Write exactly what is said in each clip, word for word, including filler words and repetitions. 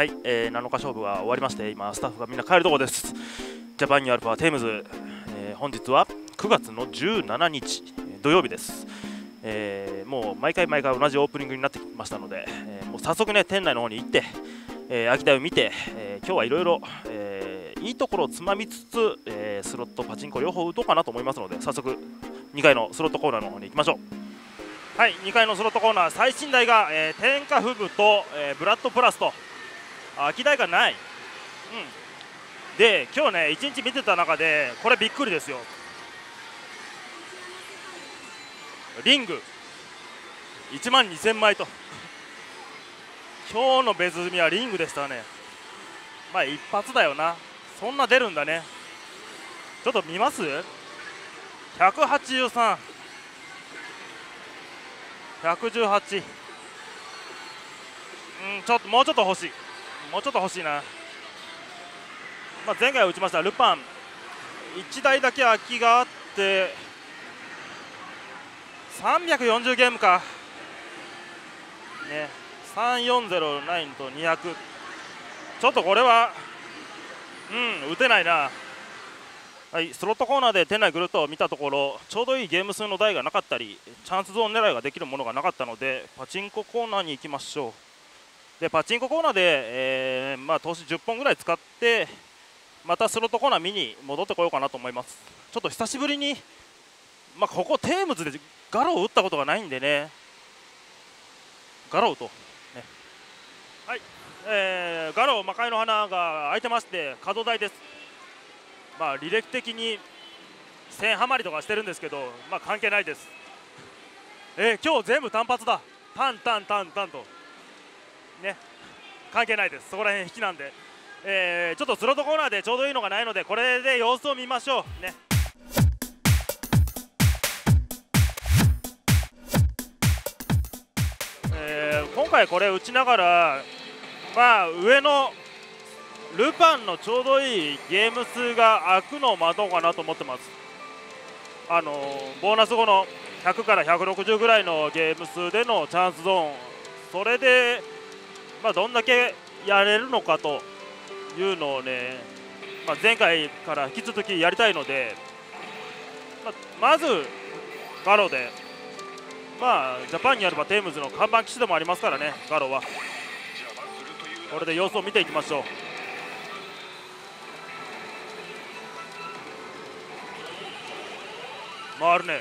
はい、えー、なのか勝負が終わりまして、今スタッフがみんな帰るところです。ジャパンニューアルファテイムズ、えー、本日はくがつのじゅうしちにち土曜日です。えー、もう毎回毎回同じオープニングになってきましたので、えー、もう早速ね、店内の方に行って、えー、秋田を見て、えー、今日はいろいろいいところをつまみつつ、えー、スロット、パチンコ両方打とうかなと思いますので、早速にかいのスロットコーナーの方に行きましょう。はい、にかいのスロットコーナー、最新台が、えー、天下フグと、えー、ブラッドプラスと、秋台がない、うん、で今日ねいちにち見てた中でこれびっくりですよ。リングいちまんにせんまいと今日の別積みはリングでしたね。まあ一発だよな、そんな出るんだね。ちょっと見ます。ひゃくはちじゅうさん、ひゃくじゅうはち、うん、ちょっともうちょっと欲しい、もうちょっと欲しいな。まあ、前回打ちましたルパンいちだいだけ空きがあってさんびゃくよんじゅうゲームか、ね、さんよんゼロきゅうとにひゃく、ちょっとこれはうん打てないな。はい、スロットコーナーで店内ぐるっと見たところ、ちょうどいいゲーム数の台がなかったりチャンスゾーン狙いができるものがなかったので、パチンココーナーに行きましょう。でパチンココーナーで、えーまあ、投資じゅっぽんぐらい使ってまたスロットコーナー見に戻ってこようかなと思います。ちょっと久しぶりに、まあ、ここテームズでガロを打ったことがないんでね、ガロウと、ね、はい、えー、ガロウ魔界の花が開いてまして、角台です。まあ履歴的に線はまりとかしてるんですけど、まあ関係ないです。えー、今日全部単発だ、タンタンタンタンとね、関係ないです。そこら辺引きなんで、えー、ちょっとスロットコーナーでちょうどいいのがないので、これで様子を見ましょうね。えー、今回これ打ちながら、まあ上のルパンのちょうどいいゲーム数が開くのを待とうかなと思ってます。あのー、ボーナス後のひゃくからひゃくろくじゅうぐらいのゲーム数でのチャンスゾーン、それでまあどんだけやれるのかというのをね、まあ、前回から引き続きやりたいので、まあ、まずガロで、まあ、ジャパンにあればテームズの看板機種でもありますからね、ガロは。これで様子を見ていきましょう。回るね。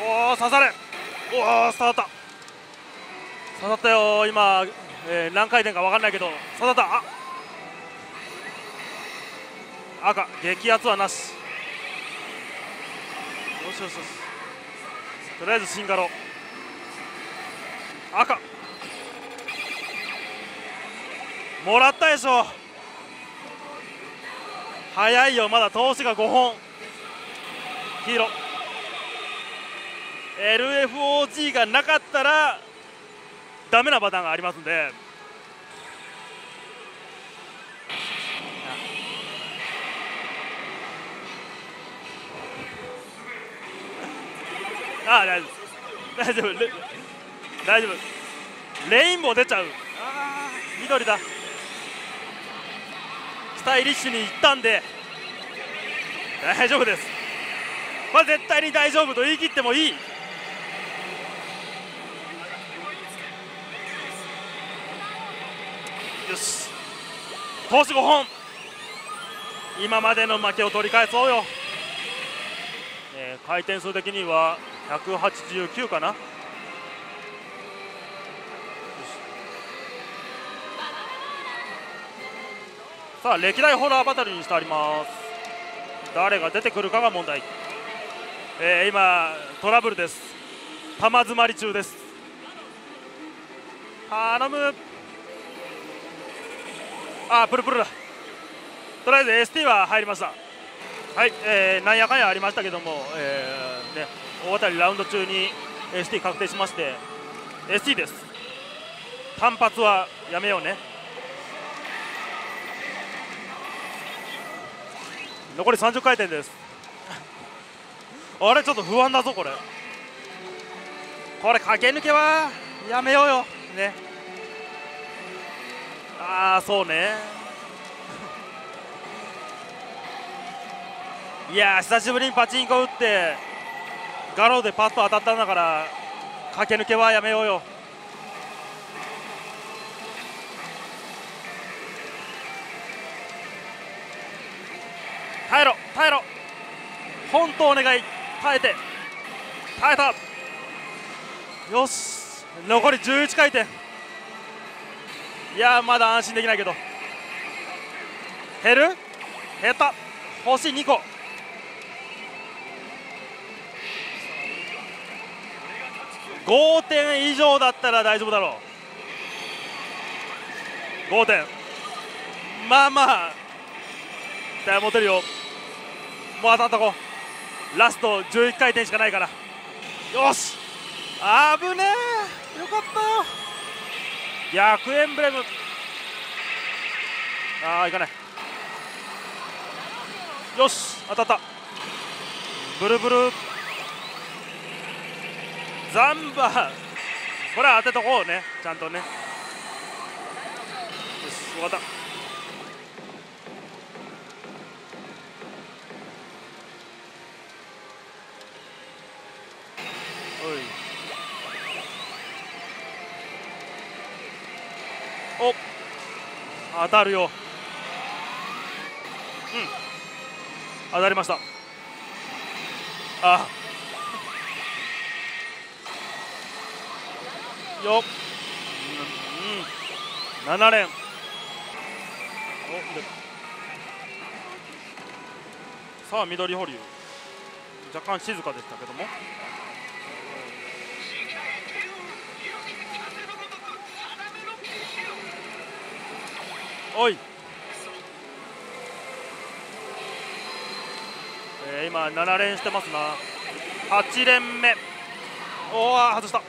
おお刺され、おお刺さった、刺さったよ今、えー、何回転か分かんないけど刺さった。あ赤激アツはなし。よしよしよし、とりあえずシンガロ赤もらったでしょ。早いよ、まだ投資がごほん。黄色 エルエフオージー がなかったらダメなパターンがありますんで、ああ大丈夫大丈夫大丈夫、レインボー出ちゃう。ああ緑だ、スタイリッシュにいったんで大丈夫です。まあ絶対に大丈夫と言い切ってもいい。よし、投手ごほん、今までの負けを取り返そうよ。えー、回転数的にはひゃくはちじゅうきゅうかな。さあ歴代ホラーバトルにしてあります。誰が出てくるかが問題。えー、今トラブルです、玉詰まり中です。頼む。あープルプルだ。とりあえず エスティー は入りました。はい、えー、なんやかんやありましたけども、えー、ね、大当たりラウンド中に エスティー 確定しまして エスティー です。単発はやめようね。残りさんじゅっかい転ですあれちょっと不安だぞこれ。これ駆け抜けはやめようよね。ああそうね。いやー久しぶりにパチンコ打ってガロでパッと当たったんだから駆け抜けはやめようよ。耐えろ耐えろ、本当お願い、耐えて、耐えた、よし残りじゅういちかいてん。いやーまだ安心できないけど、減る減った、星にこ。ごてん以上だったら大丈夫だろう。ごてんまあまあ期待持てるよ。もう当たったこ、ラストじゅういっかいてんしかないから。よし危ねえ、よかったよ。逆エンブレム、ああいかない。よし当たった、ブルブルザンバ、これは当てとこうね、ちゃんとね。よし終わった。お当たるよ。うん当たりました。あよっ、うんうん、ななれん。おさあ緑保留、若干静かでしたけども。おい、えー、今ななれんしてますな。はちれんめ、おー外した。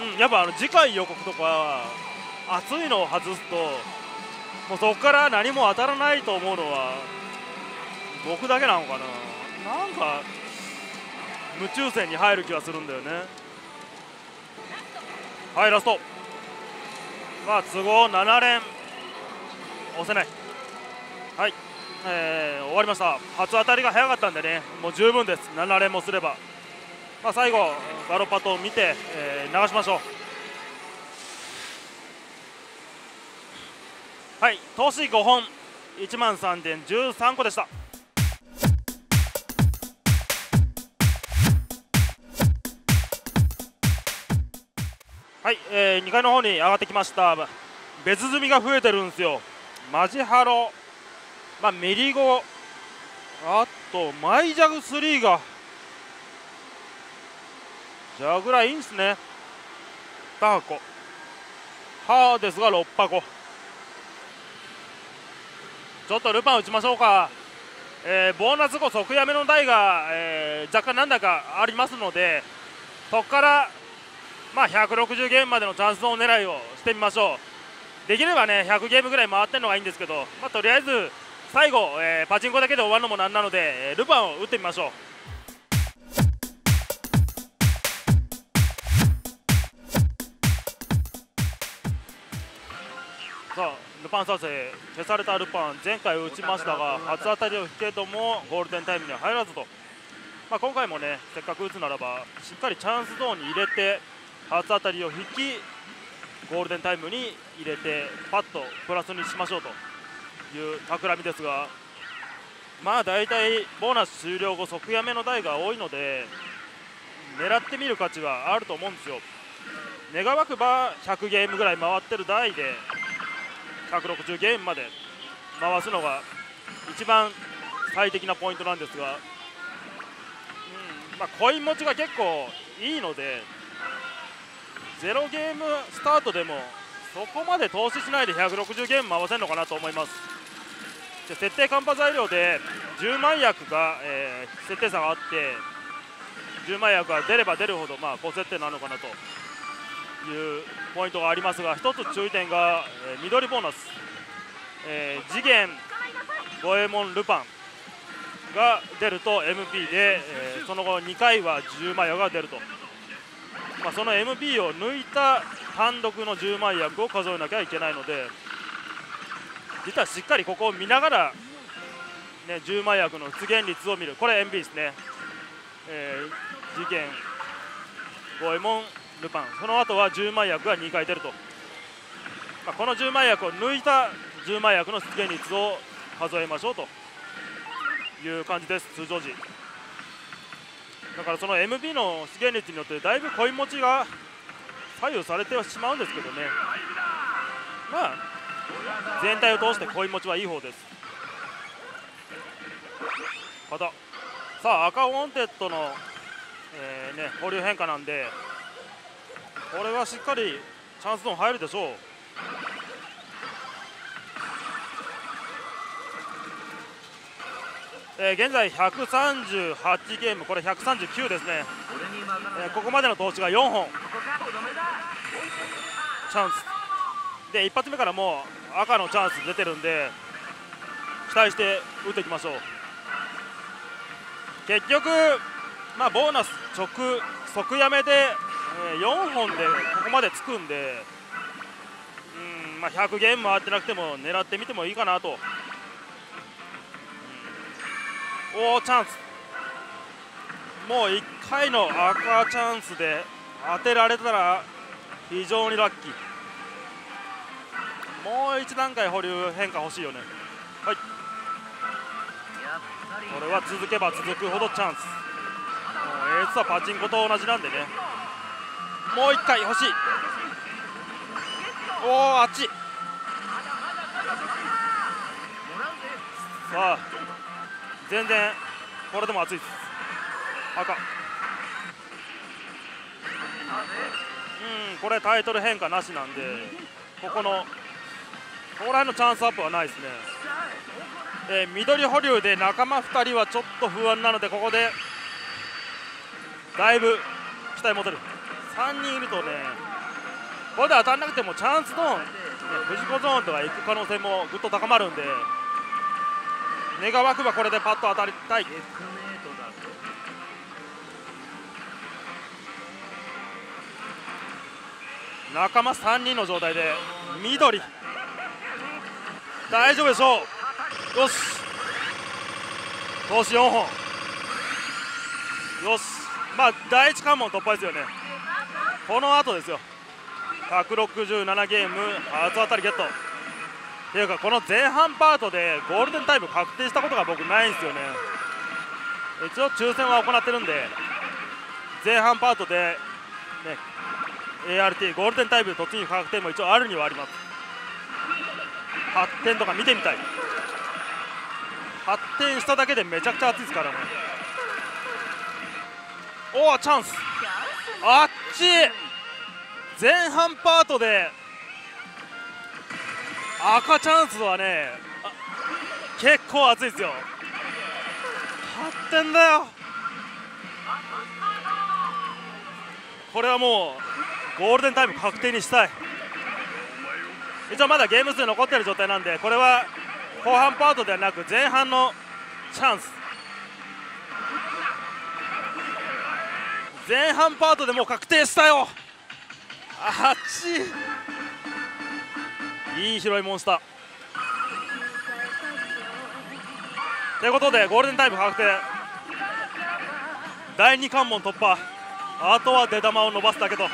うんやっぱあの次回予告とか熱いのを外すともうそこから何も当たらないと思うのは僕だけなのかな。なんか無抽選に入る気がするんだよね。はいラスト、まあ都合ななれん、押せない。はい、えー、終わりました。初当たりが早かったんでね、もう十分です。ななれんもすれば、まあ、最後ガロパトを見て、えー、流しましょう。はい投資ごほん いちまんさんぜんじゅうさんこでした。はい、えー、にかいの方に上がってきました。別積みが増えてるんですよ。マジハロ、まあ、メリゴ、あとマイジャグスリーがじゃあぐらいいいんですね。にはこハーですがろっぱこ、ちょっとルパン打ちましょうか。えー、ボーナス後即やめの台が、えー、若干なんだかありますので、そこからまあひゃくろくじゅうゲームまでのチャンスを狙いをしてみましょう。できればねひゃくゲームぐらい回ってるのがいいんですけど、まあ、とりあえず最後、えー、パチンコだけで終わるのもなんなのでルパンを打ってみましょう。さあルパン再生、消されたルパン、前回打ちましたが初当たりを引けどもゴールデンタイムには入らずと、まあ、今回もねせっかく打つならばしっかりチャンスゾーンに入れて初当たりを引きゴールデンタイムに入れてパッとプラスにしましょうという企みですが、まあ大体ボーナス終了後即やめの台が多いので狙ってみる価値はあると思うんですよ。願わくばひゃくゲームぐらい回ってる台でひゃくろくじゅうゲームまで回すのが一番最適なポイントなんですが、うんまあ、コイン持ちが結構いいのでゼロゲームスタートでもそこまで投資しないでひゃくろくじゅうゲーム回せるのかなと思います。で設定カンパ材料でじゅうまいやくが、えー、設定差があってじゅうまいやくが出れば出るほど、まあ、高設定なのかなというポイントがありますが、ひとつ注意点が、えー、緑ボーナス、えー、次元、五右衛門ルパン、が出ると エムピー で、えー、その後にかいはじゅうまいやが出ると、まあ、その エムピー を抜いた単独のじゅうまい役を数えなきゃいけないので、実はしっかりここを見ながら、ね、じゅうまい役の出現率を見る、これ エムピー ですね、えー、事件、五右衛門、ルパン、その後はじゅうまい役がにかい出ると、まあ、このじゅうまい役を抜いたじゅうまい役の出現率を数えましょうという感じです、通常時。だからその エムピー の出現率によってだいぶコイン持ちが左右されてはしまうんですけどね、まあ全体を通してコイン持ちはいい方です。またさあ赤ウォンテッドの、えーね、保留変化なんで、これはしっかりチャンスゾーン入るでしょう。えー、現在ひゃくさんじゅうはちゲーム、これひゃくさんじゅうきゅうですね、えー、ここまでの投資がよんほん、チャンスで一発目からもう赤のチャンス出てるんで、期待して打っていきましょう。結局、まあ、ボーナス直即やめで、えー、よんほんでここまでつくんで、うん、まあ、ひゃくゲームも回ってなくても狙ってみてもいいかなと。おー、チャンス、もういっかいの赤チャンスで当てられたら非常にラッキー。もういち段階保留変化欲しいよね。はい、これは続けば続くほどチャンス、エースはパチンコと同じなんでね、もういっかい欲しい。おー、あっち、さあ全然これでも熱いです赤。うん、これタイトル変化なしなんで、ここのここら辺のチャンスアップはないですね。えー、緑保留で仲間ふたりはちょっと不安なので、ここでだいぶ期待持てる。さんにんいるとね、これで当たらなくてもチャンスゾーン、ね、藤子ゾーンとか行く可能性もぐっと高まるんで、願わくばこれでパッと当たりたい。仲間さんにんの状態で緑、大丈夫でしょう。よし、投手よんほん、よし、まあだいいち関門突破ですよね。この後ですよ、ひゃくろくじゅうななゲーム初当たりゲットっていうか、この前半パートでゴールデンタイム確定したことが僕ないんですよね。一応抽選は行ってるんで、前半パートで、ね、エーアールティー ゴールデンタイムで突入確定も一応あるにはあります。発展とか見てみたい。発展しただけでめちゃくちゃ熱いですからね。おお、チャンス、あっち、前半パートで赤チャンスはね、結構熱いですよ。発展だよ、これはもうゴールデンタイム確定にしたい。一応まだゲーム数残ってる状態なんで、これは後半パートではなく前半のチャンス、前半パートでもう確定したよ。あっち、いい拾いモンスターということで、ゴールデンタイム確定、だいに関門突破、あとは出玉を伸ばすだけと。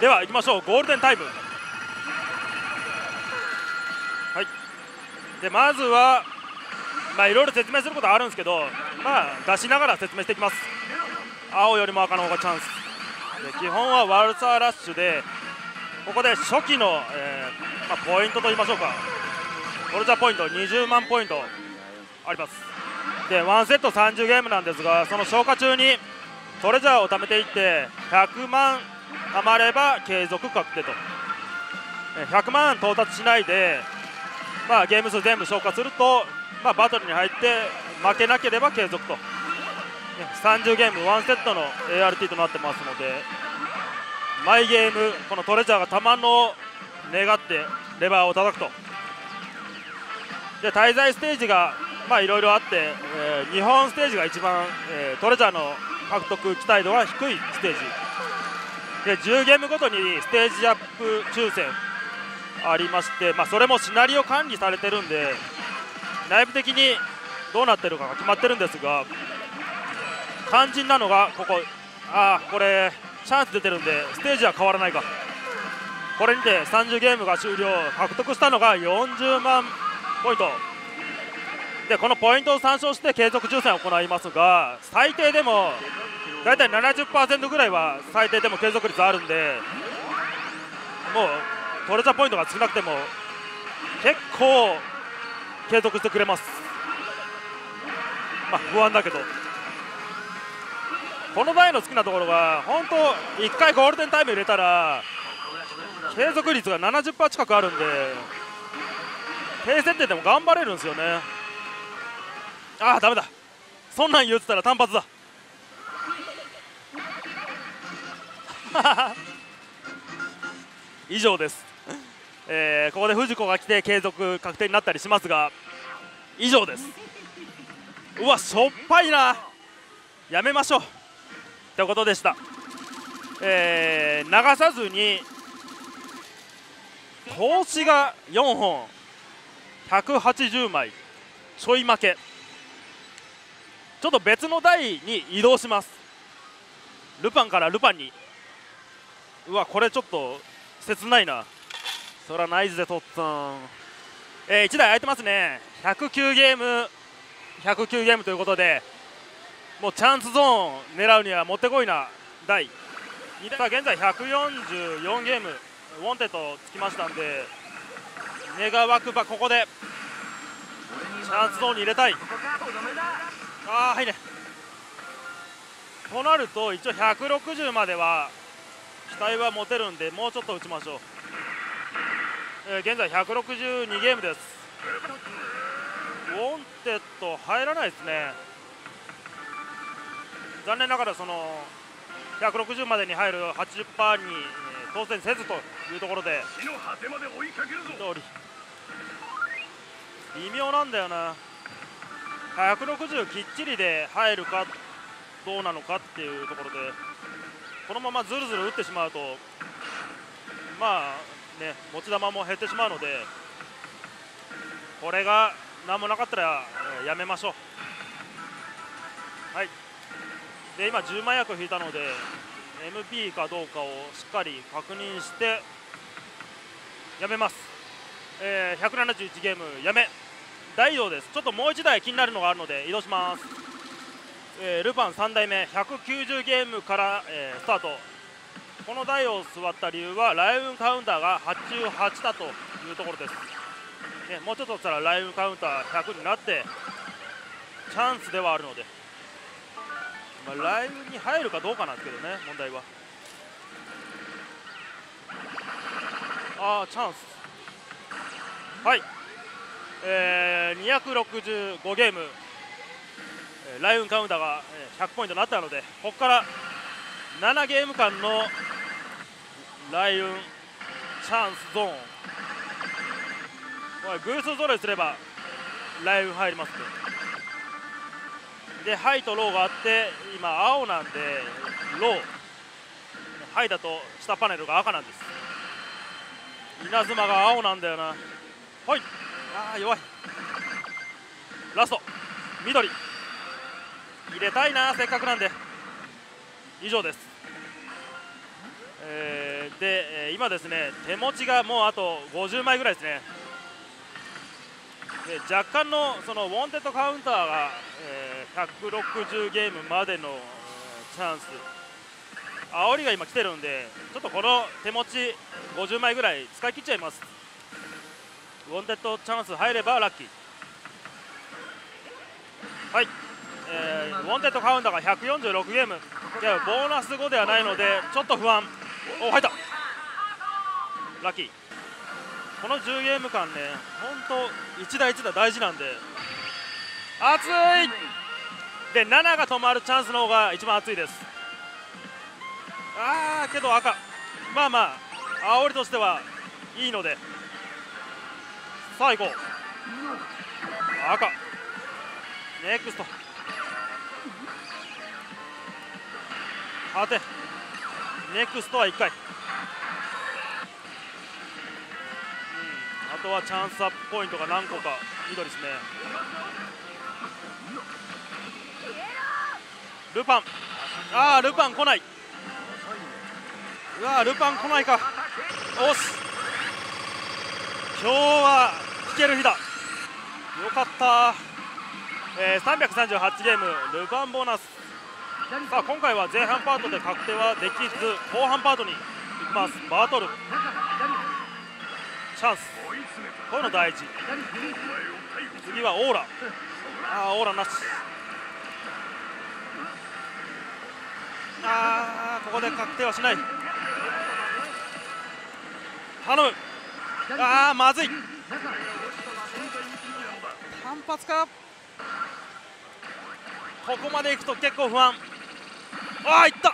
では行きましょう、ゴールデンタイム。はい、でまずは、まあ、いろいろ説明することはあるんですけど、まあ、出しながら説明していきます。青よりも赤の方がチャンスで、基本はワルサーラッシュで、ここで初期の、えーまあ、ポイントと言いましょうか、ボルジャーポイントにじゅうまんポイントあります。でワンセットさんじゅうゲームなんですが、その消化中にトレジャーを貯めていってひゃくまん貯まれば継続確定と、ひゃくまん到達しないで、まあ、ゲーム数全部消化すると、まあ、バトルに入って負けなければ継続と、さんじゅうゲームワンセットの エーアールティー となってますので、毎ゲームこのトレジャーがたまんのを願ってレバーを叩くと。で滞在ステージがまあいろいろあって、えー、日本ステージが一番、えー、トレジャーの獲得期待度は低いステージで、じゅうゲームごとにステージアップ抽選ありまして、まあ、それもシナリオ管理されてるんで内部的にどうなってるかが決まってるんですが、肝心なのがここ、あーこれチャンス出てるんでステージは変わらないか、これにてさんじゅうゲームが終了、獲得したのがよんじゅうまんポイントで、このポイントを参照して継続抽選を行いますが、最低でも大体 ななじゅっパーセント ぐらいは最低でも継続率あるんで、もうトレジャーポイントが少なくても結構継続してくれます。まあ不安だけど、この台の好きなところが本当いっかいゴールデンタイム入れたら継続率が ななじゅっパーセント 近くあるんで、低設定でも頑張れるんですよね。ああダメだ、そんなん言ってたら単発だ以上です、えー、ここで藤子が来て継続確定になったりしますが、以上です。うわしょっぱいな、やめましょうってことでした、えー、流さずに投資がよんほんひゃくはちじゅうまいちょい負け、ちょっと別の台に移動します。ルパンからルパンに、うわこれちょっと切ないな、そらないぜとっつぁん、えー、いちだい空いてますね。ひゃくきゅうゲームひゃくきゅうゲームということで、もうチャンスゾーン狙うにはもってこいな台。さあ現在ひゃくよんじゅうよんゲームウォンテッドつきましたんで、願わくばここでチャンスゾーンに入れたい。あーはいね、となると一応ひゃくろくじゅうまでは期待は持てるんで、もうちょっと打ちましょう、えー、現在ひゃくろくじゅうにゲームです。ウォンテッド入らないですね、残念ながらそのひゃくろくじゅうまでに入る はちじゅっパーセント に当選せずというところで、微妙なんだよな、ひゃくろくじゅうきっちりで入るかどうなのかっていうところで、このままずるずる打ってしまうとまあね持ち球も減ってしまうので、これが何もなかったらやめましょう。はいで今じゅうまん役引いたので エムピー かどうかをしっかり確認してやめます、えー、ひゃくななじゅういちゲームやめ、大移動です。ちょっともういちだい気になるのがあるので移動します。えー、ルパンさん代目ひゃくきゅうじゅうゲームから、えー、スタート。この台を座った理由はライブカウンターがはちじゅうはちだというところです、ね、もうちょっとしたらライブカウンターひゃくになってチャンスではあるので、まあ、ライブに入るかどうかなんですけどね問題は。あーチャンスはい、えー、にひゃくろくじゅうごゲームライオンカウンターがひゃくポイントになったので、ここからななゲーム間のライオンチャンスゾーン、偶数揃いすればライオン入りますで、ハイとローがあって、今青なんでロー、ハイだと下パネルが赤なんです。稲妻が青なんだよな、はい、あー弱い、ラスト緑入れたいな、せっかくなんで。以上です、えー、で今ですね手持ちがもうあとごじゅうまいぐらいですね。で若干のそのウォンテッドカウンターが、えー、ひゃくろくじゅうゲームまでのチャンス、煽りが今来てるんで、ちょっとこの手持ちごじゅうまいぐらい使い切っちゃいます。ウォンテッドチャンス入ればラッキー。はいえー、ウォンテッドカウンターがひゃくよんじゅうろくゲーム、いやボーナスごではないのでちょっと不安。お入ったラッキー。このじゅうゲーム間ね本当いちだいちだ大事なんで熱いで、ななが止まるチャンスの方が一番熱いです。あーけど赤、まあまあ煽りとしてはいいので、さあ行こう赤、ネクスト当て、ネクストはいっかい、うん、あとはチャンスアップポイントが何個か緑ですね。ルパン、あールパン来ない、うわールパン来ないか、おし今日は引ける日だ、よかった、えー、さんびゃくさんじゅうはちゲームルパンボーナス。さあ今回は前半パートで確定はできず後半パートに行きます。バトルチャンス、こういうの大事。次はオーラ、あーオーラなし、あーここで確定はしない、頼む、あーまずい、単発か、ここまでいくと結構不安、ああいった、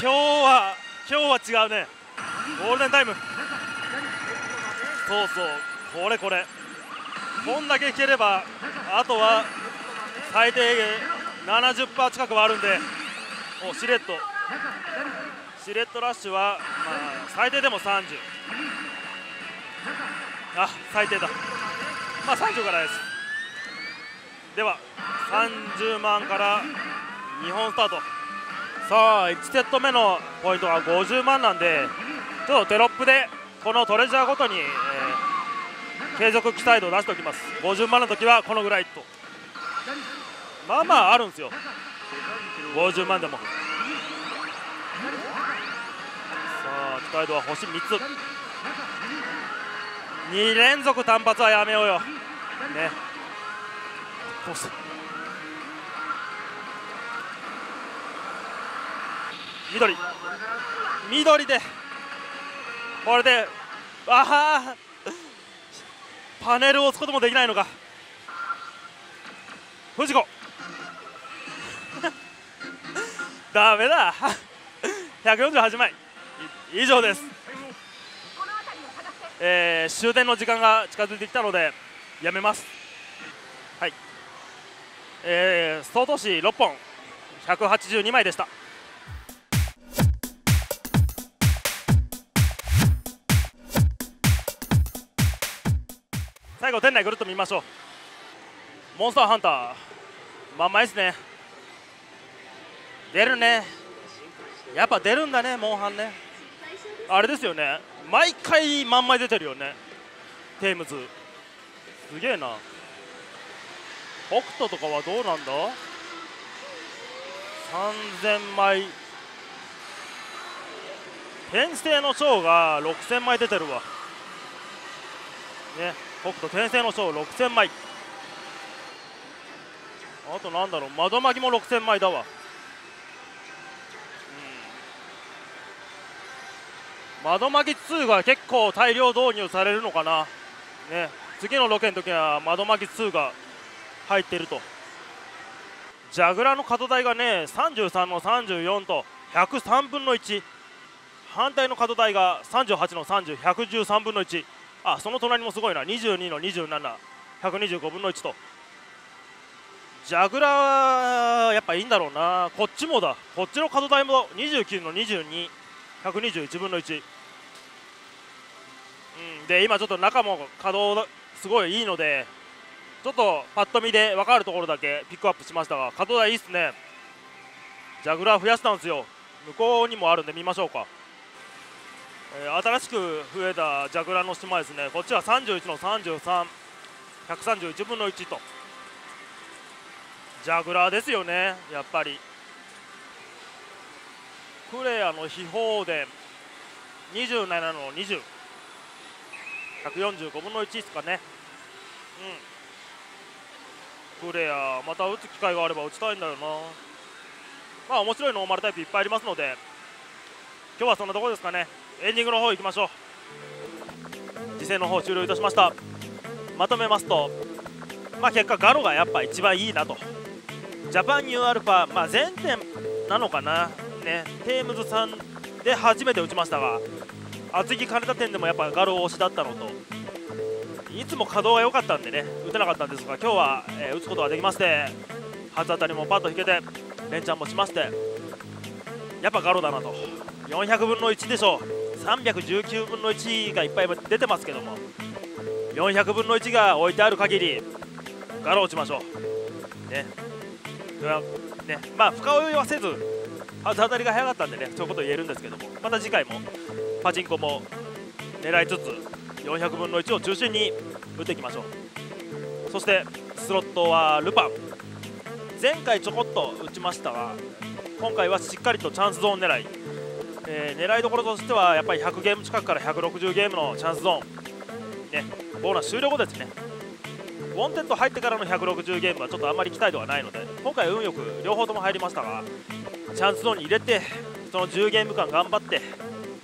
今日は今日は違うね、ゴールデンタイム、そうそうこれこれ、こんだけいければあとは最低 ななじゅっパーセント 近くはあるんで、おシレットシレットラッシュは、まあ、最低でもさんじゅう、あ最低だ、まあさんじゅうからです。ではさんじゅうまんからにほんスタート。さあいちセット目のポイントがごじゅうまんなんで、ちょっとテロップでこのトレジャーごとに、えー、継続期待度を出しておきます。ごじゅうまんの時はこのぐらいと、まあまああるんですよごじゅうまんでも。さあ期待度は星みっつ、にれんぞく単発はやめようよね。こうして緑緑でこれで、ああパネルを押すこともできないのか、藤子ダメだひゃくよんじゅうはちまい以上です。えー、終電の時間が近づいてきたのでやめます。はい、えー、総投資ろっぽんひゃくはちじゅうにまいでした。最後店内ぐるっと見ましょう。モンスターハンターまんまいですね。出るね、やっぱ出るんだねモンハンね。あれですよね、毎回まんまい出てるよねテイムズ、すげえな。北斗とかはどうなんだ、さんぜんまい、転生の章がろくせんまい出てるわね。北斗転生の章ろくせんまい、あとなんだろう、窓巻きもろくせんまいだわ、うん、窓巻きにが結構大量導入されるのかな、ね、次のロケの時は窓巻きにが入ってると。ジャグラーの角台がねさんじゅうさんのさんじゅうよんとひゃくさんぶんのいち、反対の角台がさんじゅうはちのさんじゅう、ひゃくじゅうさんぶんのいち、あ、その隣もすごいな、にじゅうにのにじゅうなな、ひゃくにじゅうごぶんのいちと。ジャグラーはやっぱいいんだろうな、こっちもだ、こっちの角台もにじゅうきゅうのにじゅうに、ひゃくにじゅういちぶんのいち、うん、で今ちょっと中も稼働すごいいいので、ちょっとパッと見で分かるところだけピックアップしましたが、角台いいっすね。ジャグラー増やしたんですよ、向こうにもあるんで見ましょうか。新しく増えたジャグラーの島ですね、こっちはさんじゅういちのさんじゅうさん、ひゃくさんじゅういちぶんのいちと。ジャグラーですよねやっぱり。クレアの秘宝でにじゅうななのにじゅう、ひゃくよんじゅうごぶんのいちですかね。うん、クレアまた打つ機会があれば打ちたいんだよな。まあ面白いノーマルタイプいっぱいありますので、今日はそんなところですかね。エンディングの方行きましょう。次戦の方終了いたしました。まとめますと、まあ、結果ガロがやっぱ一番いいなと。ジャパンニューアルファ、まあ、前編なのかな、ね、テームズさんで初めて打ちましたが、厚木金田店でもやっぱガロ推しだったのと、いつも稼働が良かったんでね打てなかったんですが、今日は、えー、打つことができまして、初当たりもパッと引けて連チャンもしまして、やっぱガロだなと。よんひゃくぶんのいちでしょう。さんびゃくじゅうきゅうぶんのいちがいっぱい出てますけども、よんひゃくぶんのいちが置いてある限りガロ打ちましょうね。ね、まあ深追いはせず初当たりが早かったんでね、そういうことを言えるんですけども、また次回もパチンコも狙いつつよんひゃくぶんのいちを中心に打っていきましょう。そしてスロットはルパン、前回ちょこっと打ちましたが、今回はしっかりとチャンスゾーン狙い、えー、狙いどころとしてはやっぱりひゃくゲーム近くからひゃくろくじゅうゲームのチャンスゾーン、ね、ボーナス終了後ですね。ウォンテッド入ってからのひゃくろくじゅうゲームはちょっとあんまり期待度はないので、今回運よく両方とも入りましたが、チャンスゾーンに入れてそのじゅうゲームかん頑張って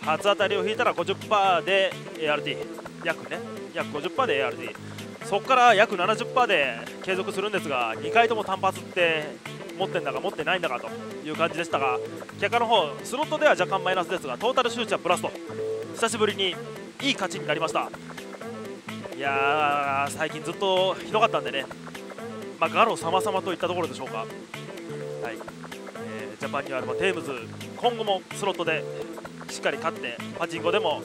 初当たりを引いたら ごじゅっパーセント で エーアールティー、 約ね約 ごじゅっパーセント で エーアールティー、 そこから約 ななじゅっパーセント で継続するんですが、にかいとも単発って持ってんだか持ってないんだかという感じでしたが、結果の方スロットでは若干マイナスですが、トータル周知はプラスと、久しぶりにいい勝ちになりました。いやー、最近ずっとひどかったんでね、まあ、ガロ様々といったところでしょうか。はい、えー、ジャパンニューアルバテームズ、今後もスロットでしっかり勝ってパチンコでも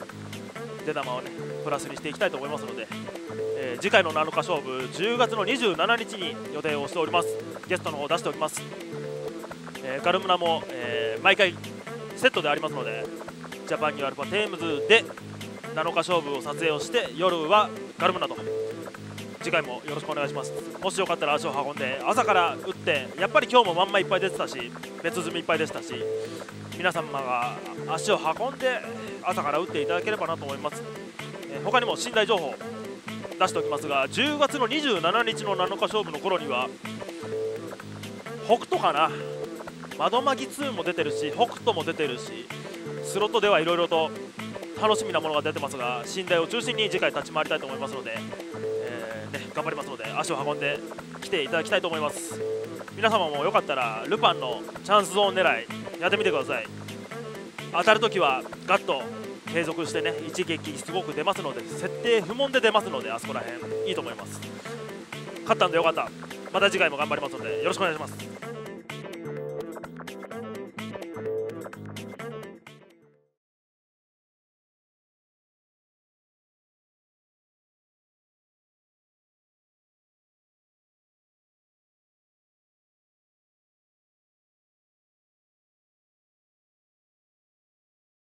出玉をねプラスにしていきたいと思いますので、えー、次回のなのか勝負じゅうがつのにじゅうしちにちに予定をしております。ゲストの方を出しておきます。えー、ガルムナも、えー、毎回セットでありますので、ジャパンニューアルバテームズでなのか勝負を撮影をして、夜はガルムナと。次回もよろしくお願いします。もしよかったら足を運んで、朝から打ってやっぱり今日もまんまいっぱい出てたし、別積みいっぱいでしたし、皆様が足を運んで朝から打っていただければなと思います。え他にも信頼情報出しておきますが、じゅうがつのにじゅうしちにちのなのか勝負の頃には北斗かな、窓巻きツーも出てるし北斗も出てるし、スロットではいろいろと楽しみなものが出てますが、信頼を中心に次回立ち回りたいと思いますので、えーね、頑張りますので足を運んで来ていただきたいと思います。皆様もよかったらルパンのチャンスゾーン狙いやってみてください。当たるときはガッと継続してね、一撃すごく出ますので、設定不問で出ますので、あそこら辺いいと思います。勝ったんでよかった。また次回も頑張りますのでよろしくお願いします。